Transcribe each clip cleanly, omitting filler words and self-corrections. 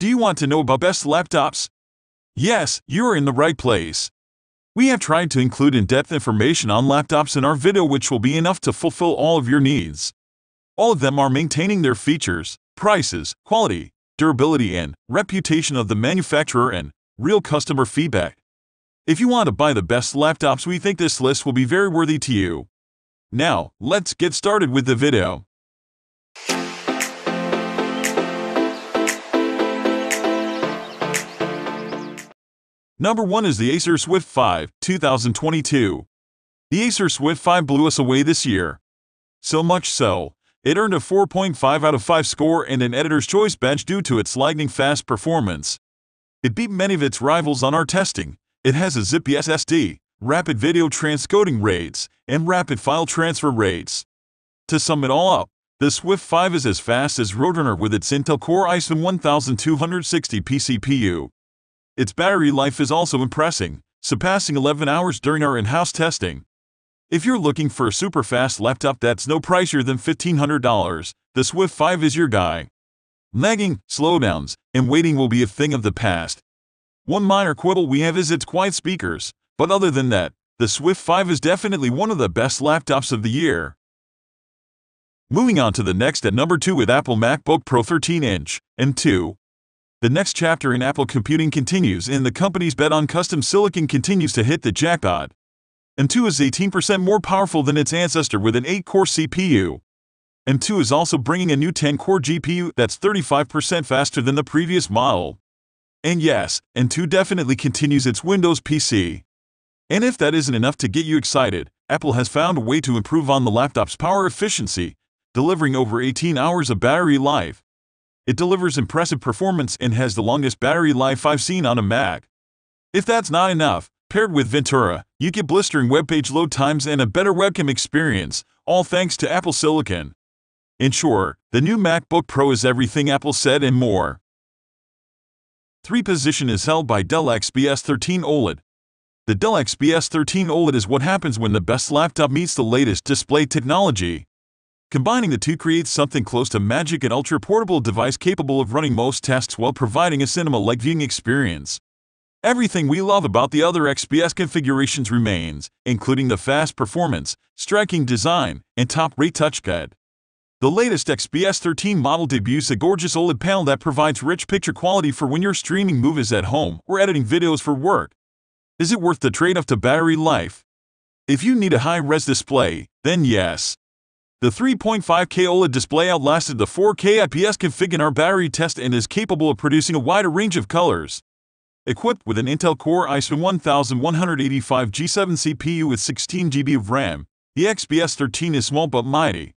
Do you want to know about best laptops? Yes, you are in the right place. We have tried to include in-depth information on laptops in our video, which will be enough to fulfill all of your needs. All of them are maintaining their features, prices, quality, durability, and reputation of the manufacturer and real customer feedback. If you want to buy the best laptops, we think this list will be very worthy to you. Now, let's get started with the video. Number 1 is the Acer Swift 5, 2022. The Acer Swift 5 blew us away this year. So much so, it earned a 4.5 out of 5 score and an Editor's Choice badge due to its lightning-fast performance. It beat many of its rivals on our testing. It has a zippy SSD, rapid video transcoding rates, and rapid file transfer rates. To sum it all up, the Swift 5 is as fast as Roadrunner with its Intel Core i7 1260P CPU. Its battery life is also impressive, surpassing 11 hours during our in-house testing. If you're looking for a super-fast laptop that's no pricier than $1,500, the Swift 5 is your guy. Lagging, slowdowns, and waiting will be a thing of the past. One minor quibble we have is its quiet speakers, but other than that, the Swift 5 is definitely one of the best laptops of the year. Moving on to the next at number 2 with Apple MacBook Pro 13-inch M2. The next chapter in Apple computing continues and the company's bet on custom silicon continues to hit the jackpot. M2 is 18% more powerful than its ancestor with an 8-core CPU. M2 is also bringing a new 10-core GPU that's 35% faster than the previous model. And yes, M2 definitely continues its Windows PC. And if that isn't enough to get you excited, Apple has found a way to improve on the laptop's power efficiency, delivering over 18 hours of battery life. It delivers impressive performance and has the longest battery life I've seen on a Mac. If that's not enough, paired with Ventura, you get blistering webpage load times and a better webcam experience, all thanks to Apple Silicon. In short, the new MacBook Pro is everything Apple said and more. 3rd position is held by Dell XPS 13 OLED. The Dell XPS 13 OLED is what happens when the best laptop meets the latest display technology. Combining the two creates something close to magic, an ultra-portable device capable of running most tasks while providing a cinema-like viewing experience. Everything we love about the other XPS configurations remains, including the fast performance, striking design, and top-rate touchpad. The latest XPS 13 model debuts a gorgeous OLED panel that provides rich picture quality for when you're streaming movies at home or editing videos for work. Is it worth the trade-off to battery life? If you need a high-res display, then yes. The 3.5K OLED display outlasted the 4K IPS config in our battery test and is capable of producing a wider range of colors. Equipped with an Intel Core i7 1185G7 CPU with 16GB of RAM, the XPS 13 is small but mighty.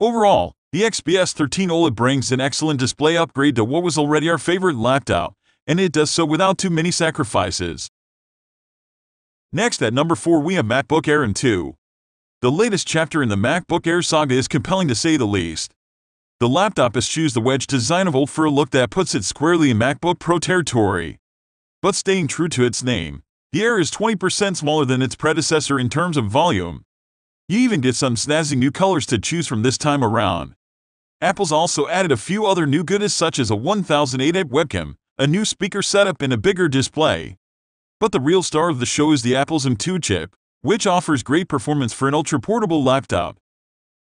Overall, the XPS 13 OLED brings an excellent display upgrade to what was already our favorite laptop, and it does so without too many sacrifices. Next at number 4 we have MacBook Air M2. The latest chapter in the MacBook Air saga is compelling to say the least. The laptop eschews the wedge design of old for a look that puts it squarely in MacBook Pro territory. But staying true to its name, the Air is 20% smaller than its predecessor in terms of volume. You even get some snazzy new colors to choose from this time around. Apple's also added a few other new goodies such as a 1080p webcam, a new speaker setup, and a bigger display. But the real star of the show is the Apple's M2 chip, which offers great performance for an ultra-portable laptop.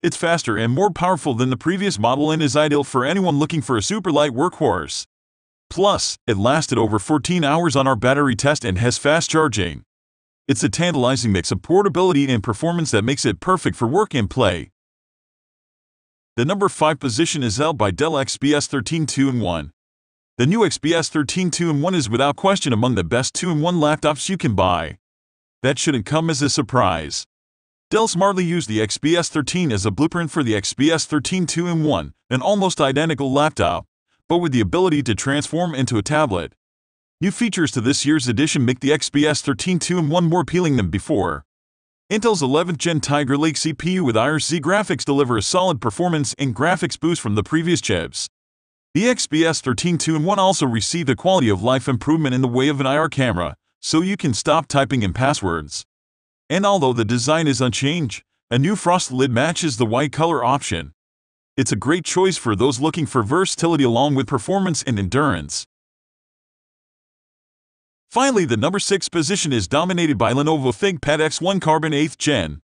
It's faster and more powerful than the previous model and is ideal for anyone looking for a super-light workhorse. Plus, it lasted over 14 hours on our battery test and has fast charging. It's a tantalizing mix of portability and performance that makes it perfect for work and play. The number 5 position is held by Dell XPS 13 2-in-1. The new XPS 13 2-in-1 is without question among the best 2-in-1 laptops you can buy. That shouldn't come as a surprise. Dell smartly used the XPS 13 as a blueprint for the XPS 13 2-in-1, an almost identical laptop, but with the ability to transform into a tablet. New features to this year's edition make the XPS 13 2-in-1 more appealing than before. Intel's 11th Gen Tiger Lake CPU with Iris Xe graphics deliver a solid performance and graphics boost from the previous chips. The XPS 13 2-in-1 also received a quality of life improvement in the way of an IR camera, so you can stop typing in passwords. And although the design is unchanged, a new frost lid matches the white color option. It's a great choice for those looking for versatility along with performance and endurance. Finally, the number 6 position is dominated by Lenovo ThinkPad X1 Carbon 8th Gen.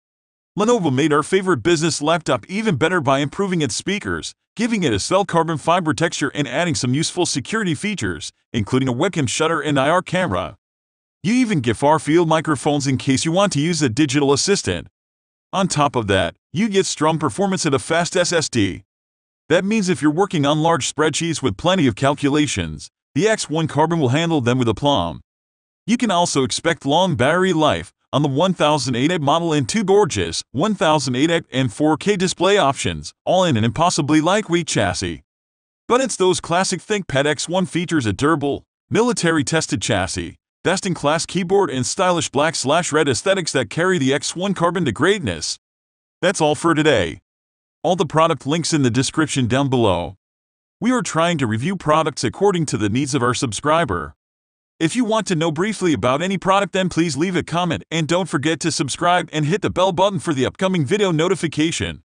Lenovo made our favorite business laptop even better by improving its speakers, giving it a cell carbon fiber texture and adding some useful security features, including a webcam shutter and IR camera. You even get far-field microphones in case you want to use a digital assistant. On top of that, you get strong performance at a fast SSD. That means if you're working on large spreadsheets with plenty of calculations, the X1 Carbon will handle them with aplomb. You can also expect long battery life on the 1008 model in two gorgeous 1008 and 4K display options, all in an impossibly lightweight chassis. But it's those classic ThinkPad X1 features: a durable, military-tested chassis, best-in-class keyboard, and stylish black/red aesthetics that carry the X1 Carbon to greatness. That's all for today. All the product links in the description down below. We are trying to review products according to the needs of our subscriber. If you want to know briefly about any product, then please leave a comment and don't forget to subscribe and hit the bell button for the upcoming video notification.